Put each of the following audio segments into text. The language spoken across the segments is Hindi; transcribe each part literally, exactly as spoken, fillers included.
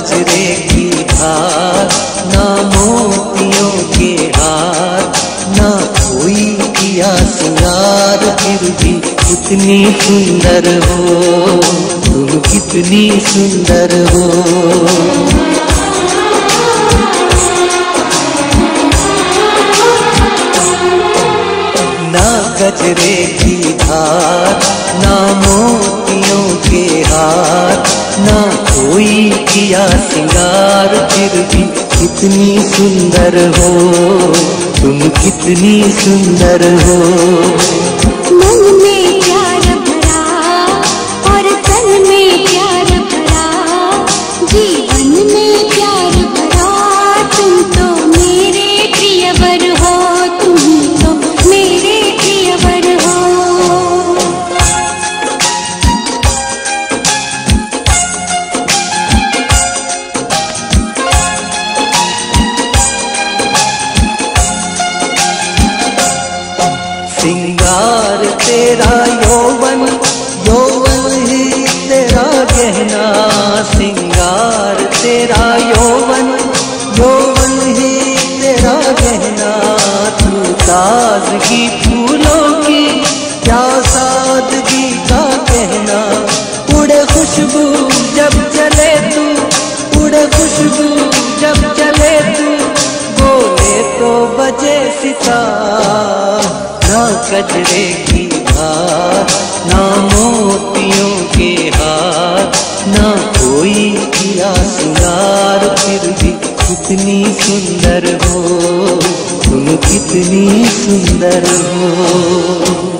कजरे की धार, ना मोतियों के हार, ना कोई किया सिंगार, फिर भी उतनी सुंदर हो तुम, कितनी सुंदर हो। ना कजरे की धार, ना मोतियों के हार, ना कोई किया सिंगार, फिर भी कितनी सुंदर हो तुम, कितनी सुंदर हो। मन में प्यार भरा और तन में प्यार भरा, जीवन में प्यार भरा, तुम तो मेरे प्रियवर हो, तुम तो मेरे प्रियवर हो। सिंगार तेरा यौवन, यौवन ही तेरा गहना, सिंगार तेरा यौवन, यौवन ही तेरा गहना, तू ताजगी फूलों की, क्या सादगी का कहना, उड़े खुशबू जब चले तू, उड़े खुशबू जब चले तू, बोले तो बजे सितार। ना कजरे की धार, ना मोतियों के हार, ना कोई किया सिंगार, फिर भी कितनी सुंदर हो तुम, कितनी सुंदर हो।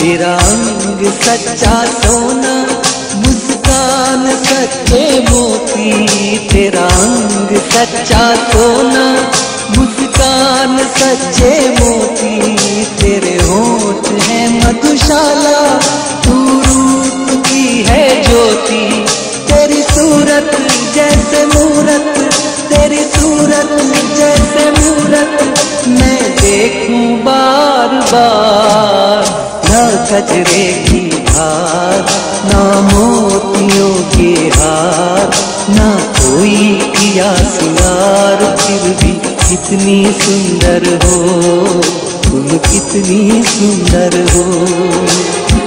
तेरा अंग सच्चा सोना, मुस्कान सच्चे मोती, तेरा अंग सच्चा सोना, मुस्कान सच्चे मोती, तेरे होंठ है मधुशाला, तू रूप की है ज्योति, तेरी सूरत जैसे मूरत, तेरी सूरत जैसे मूरत, मैं देखूं बार बार। ना कजरे की धार, ना मोतियों के हार, ना कोई किया सिंगार, फिर भी कितनी सुंदर हो तुम, कितनी सुंदर हो।